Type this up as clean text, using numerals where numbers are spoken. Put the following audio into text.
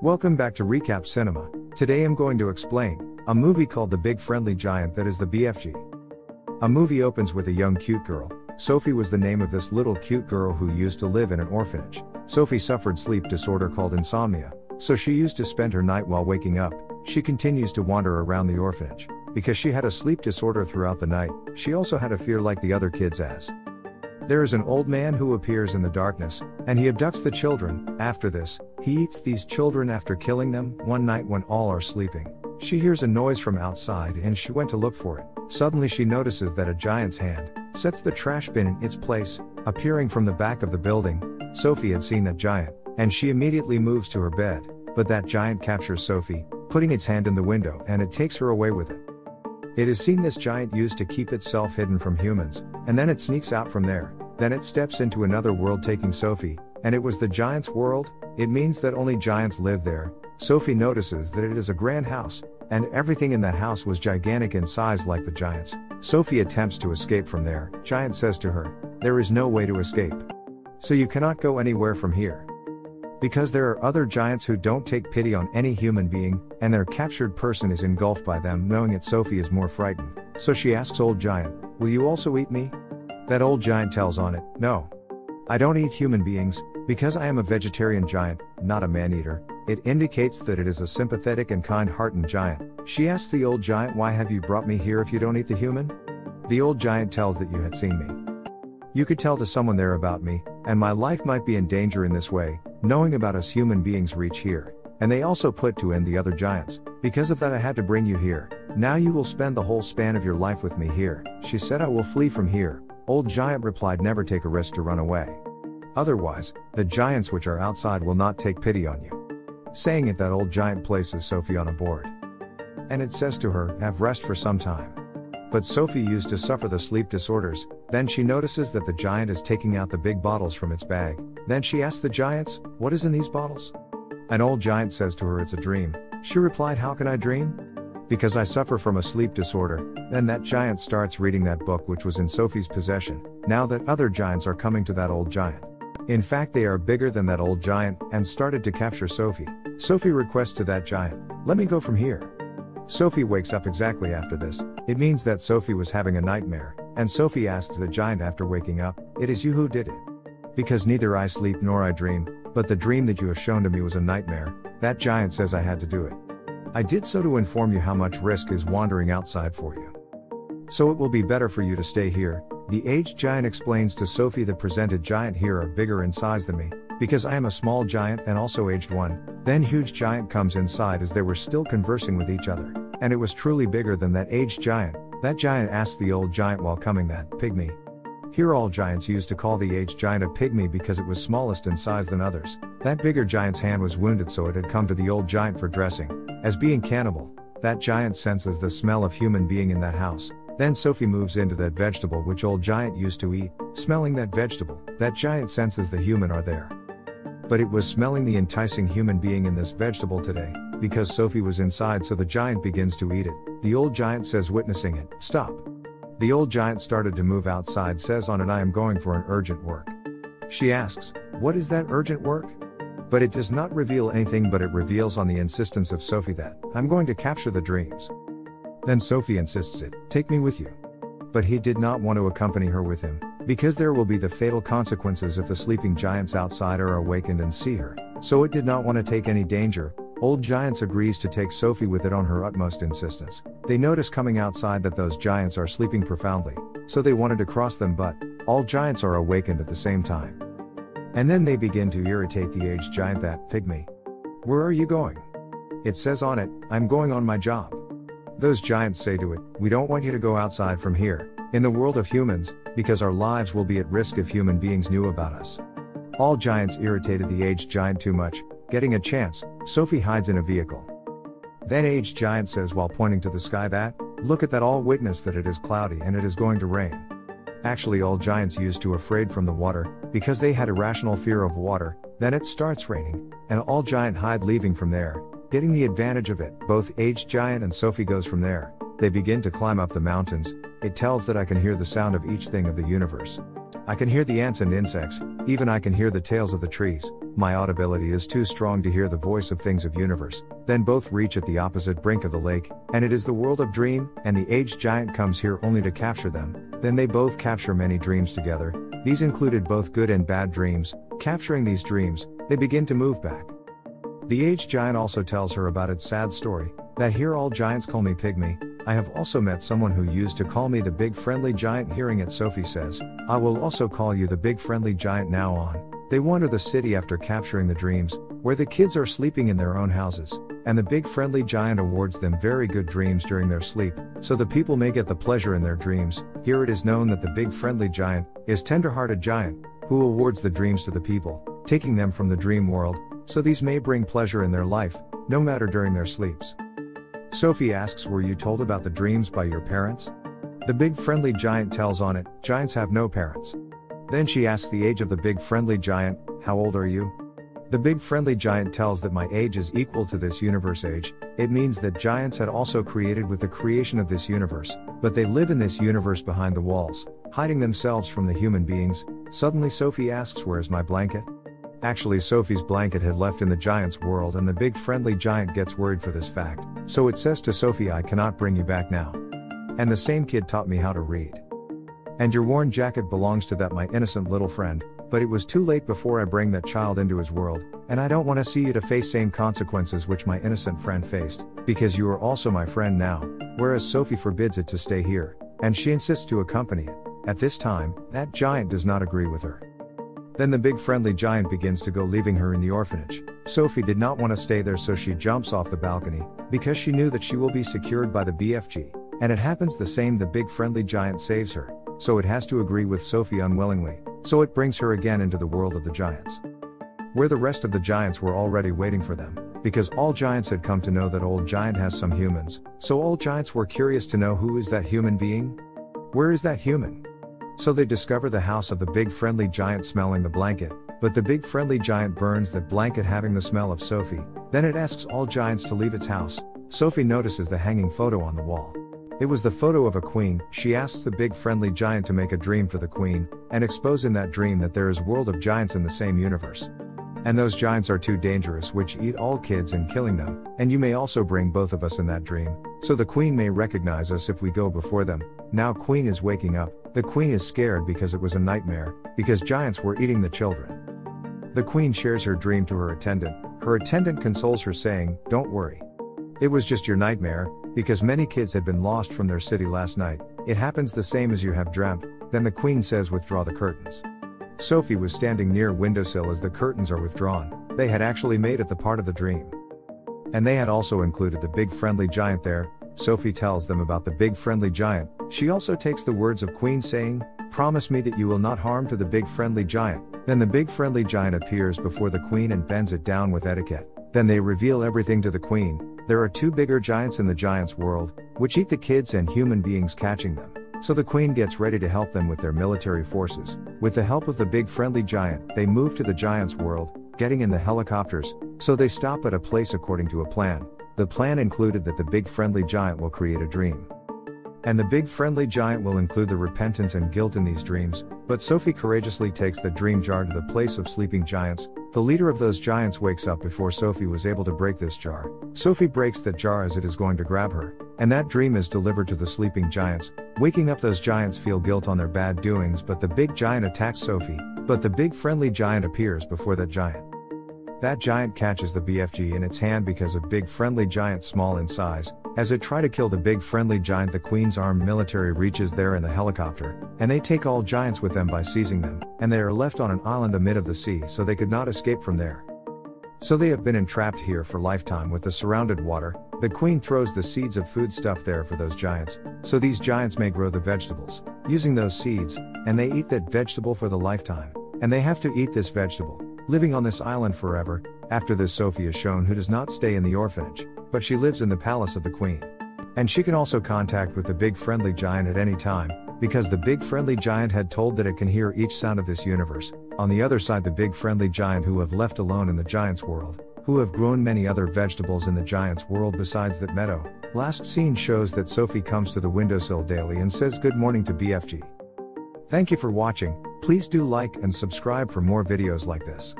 Welcome back to Recap Cinema. Today I'm going to explain a movie called The Big Friendly Giant that is the BFG. A movie opens with a young cute girl. Sophie was the name of this little cute girl who used to live in an orphanage. Sophie suffered sleep disorder called insomnia, so she used to spend her night while waking up. She continues to wander around the orphanage. Because she had a sleep disorder throughout the night, she also had a fear like the other kids as. There is an old man who appears in the darkness, and he abducts the children. After this, he eats these children after killing them. One night when all are sleeping, she hears a noise from outside and she went to look for it. Suddenly she notices that a giant's hand sets the trash bin in its place, appearing from the back of the building. Sophie had seen that giant, and she immediately moves to her bed, but that giant captures Sophie, putting its hand in the window, and it takes her away with it. It is seen this giant used to keep itself hidden from humans, and then it sneaks out from there. Then it steps into another world taking Sophie, and it was the giant's world. It means that only giants live there. Sophie notices that it is a grand house, and everything in that house was gigantic in size like the giants. Sophie attempts to escape from there. Giant says to her, "There is no way to escape. So you cannot go anywhere from here." Because there are other giants who don't take pity on any human being, and their captured person is engulfed by them. Knowing it, Sophie is more frightened, so she asks old giant, "Will you also eat me?" That old giant tells on it, "No. I don't eat human beings, because I am a vegetarian giant, not a man-eater." It indicates that it is a sympathetic and kind-hearted giant. She asks the old giant, "Why have you brought me here if you don't eat the human?" The old giant tells that, "You had seen me. You could tell to someone there about me, and my life might be in danger in this way." Knowing about us, human beings reach here, and they also put to end the other giants. "Because of that, I had to bring you here. Now you will spend the whole span of your life with me here." She said, "I will flee from here." Old giant replied, "Never take a risk to run away. Otherwise, the giants which are outside will not take pity on you." Saying it, that old giant places Sophie on a board. And it says to her, "Have rest for some time." But Sophie used to suffer the sleep disorders. Then she notices that the giant is taking out the big bottles from its bag. Then she asks the giants, "What is in these bottles?" An old giant says to her, "It's a dream." She replied, "How can I dream? Because I suffer from a sleep disorder." Then that giant starts reading that book which was in Sophie's possession. Now that other giants are coming to that old giant. In fact, they are bigger than that old giant, and started to capture Sophie. Sophie requests to that giant, "Let me go from here." Sophie wakes up exactly after this. It means that Sophie was having a nightmare, and Sophie asks the giant after waking up, "It is you who did it. Because neither I sleep nor I dream, but the dream that you have shown to me was a nightmare." That giant says, "I had to do it. I did so to inform you how much risk is wandering outside for you. So it will be better for you to stay here." The aged giant explains to Sophie, "The presented giant here are bigger in size than me, because I am a small giant and also aged one." Then huge giant comes inside as they were still conversing with each other, and it was truly bigger than that aged giant. That giant asked the old giant while coming that pygmy. Here all giants used to call the aged giant a pygmy because it was smallest in size than others. That bigger giant's hand was wounded, so it had come to the old giant for dressing. As being cannibal, that giant senses the smell of human being in that house. Then Sophie moves into that vegetable which old giant used to eat. Smelling that vegetable, that giant senses the human are there. But it was smelling the enticing human being in this vegetable today, because Sophie was inside, so the giant begins to eat it. The old giant says, witnessing it, "Stop." The old giant started to move outside, says on it, "I am going for an urgent work." She asks, "What is that urgent work?" But it does not reveal anything, but it reveals on the insistence of Sophie that, "I'm going to capture the dreams." Then Sophie insists it, "Take me with you." But he did not want to accompany her with him, because there will be the fatal consequences if the sleeping giants outside are awakened and see her, so it did not want to take any danger. Old giants agrees to take Sophie with it on her utmost insistence. They notice coming outside that those giants are sleeping profoundly, so they wanted to cross them, but all giants are awakened at the same time. And then they begin to irritate the aged giant, that pygmy. "Where are you going?" It says on it, "I'm going on my job." Those giants say to it, "We don't want you to go outside from here, in the world of humans, because our lives will be at risk if human beings knew about us." All giants irritated the aged giant too much. Getting a chance, Sophie hides in a vehicle. Then aged giant says while pointing to the sky that, "Look at that, all witness that it is cloudy and it is going to rain." Actually, all giants used to afraid from the water, because they had irrational fear of water. Then it starts raining, and all giant hide, leaving from there, getting the advantage of it. Both aged giant and Sophie goes from there. They begin to climb up the mountains. It tells that, "I can hear the sound of each thing of the universe. I can hear the ants and insects, even I can hear the tails of the trees." my audibility is too strong to hear the voice of things of universe, then both reach at the opposite brink of the lake, and it is the world of dream, and the aged giant comes here only to capture them, then they both capture many dreams together, these included both good and bad dreams, capturing these dreams, they begin to move back. The aged giant also tells her about its sad story, that here all giants call me pygmy, I have also met someone who used to call me the big friendly giant. Hearing it, Sophie says, I will also call you the big friendly giant now on. They wander the city after capturing the dreams, where the kids are sleeping in their own houses, and the big friendly giant awards them very good dreams during their sleep, so the people may get the pleasure in their dreams. Here it is known that the big friendly giant is tender-hearted giant, who awards the dreams to the people, taking them from the dream world, so these may bring pleasure in their life, no matter during their sleeps. Sophie asks, were you told about the dreams by your parents? The big friendly giant tells on it, giants have no parents. Then she asks the age of the big friendly giant, how old are you? The big friendly giant tells that my age is equal to this universe age, it means that giants had also created with the creation of this universe, but they live in this universe behind the walls, hiding themselves from the human beings. Suddenly Sophie asks, where is my blanket? Actually, Sophie's blanket had left in the giant's world, and the big friendly giant gets worried for this fact, so it says to Sophie, I cannot bring you back now. And the same kid taught me how to read. And your worn jacket belongs to that my innocent little friend, but it was too late before I bring that child into his world, and I don't want to see you to face same consequences which my innocent friend faced, because you are also my friend now, whereas Sophie forbids it to stay here, and she insists to accompany it. At this time, that giant does not agree with her. Then the big friendly giant begins to go, leaving her in the orphanage. Sophie did not want to stay there, so she jumps off the balcony, because she knew that she will be secured by the BFG, and it happens the same, the big friendly giant saves her, so it has to agree with Sophie unwillingly, so it brings her again into the world of the giants, where the rest of the giants were already waiting for them, because all giants had come to know that old giant has some humans, so all giants were curious to know, who is that human being? Where is that human? So they discover the house of the big friendly giant smelling the blanket, but the big friendly giant burns that blanket having the smell of Sophie, then it asks all giants to leave its house. Sophie notices the hanging photo on the wall. It was the photo of a queen. She asks the big friendly giant to make a dream for the queen, and expose in that dream that there is world of giants in the same universe. And those giants are too dangerous, which eat all kids and killing them, and you may also bring both of us in that dream, so the queen may recognize us if we go before them. Now queen is waking up, the queen is scared because it was a nightmare, because giants were eating the children. The queen shares her dream to her attendant consoles her saying, don't worry. It was just your nightmare, because many kids had been lost from their city last night, it happens the same as you have dreamt. Then the queen says, withdraw the curtains. Sophie was standing near windowsill as the curtains are withdrawn, they had actually made it the part of the dream. And they had also included the big friendly giant there. Sophie tells them about the big friendly giant, she also takes the words of queen saying, promise me that you will not harm to the big friendly giant. Then the big friendly giant appears before the queen and bends it down with etiquette, then they reveal everything to the queen. There are two bigger giants in the giant's world, which eat the kids and human beings catching them, so the queen gets ready to help them with their military forces. With the help of the big friendly giant, they move to the giant's world, getting in the helicopters, so they stop at a place according to a plan. The plan included that the big friendly giant will create a dream. And the big friendly giant will include the repentance and guilt in these dreams, but Sophie courageously takes the dream jar to the place of sleeping giants. The leader of those giants wakes up before Sophie was able to break this jar. Sophie breaks that jar as it is going to grab her, and that dream is delivered to the sleeping giants. Waking up, those giants feel guilt on their bad doings, but the big giant attacks Sophie, but the big friendly giant appears before that giant. That giant catches the BFG in its hand because a big friendly giant small in size. As it tries to kill the big friendly giant, the queen's armed military reaches there in the helicopter, and they take all giants with them by seizing them, and they are left on an island amid of the sea, so they could not escape from there. So they have been entrapped here for lifetime with the surrounded water. The queen throws the seeds of foodstuff there for those giants, so these giants may grow the vegetables, using those seeds, and they eat that vegetable for the lifetime, and they have to eat this vegetable, living on this island forever. After this, Sophie is shown who does not stay in the orphanage, but she lives in the palace of the queen. And she can also contact with the big friendly giant at any time, because the big friendly giant had told that it can hear each sound of this universe. On the other side, the big friendly giant who have left alone in the giant's world, who have grown many other vegetables in the giant's world besides that meadow. Last scene shows that Sophie comes to the windowsill daily and says good morning to BFG. Thank you for watching, please do like and subscribe for more videos like this.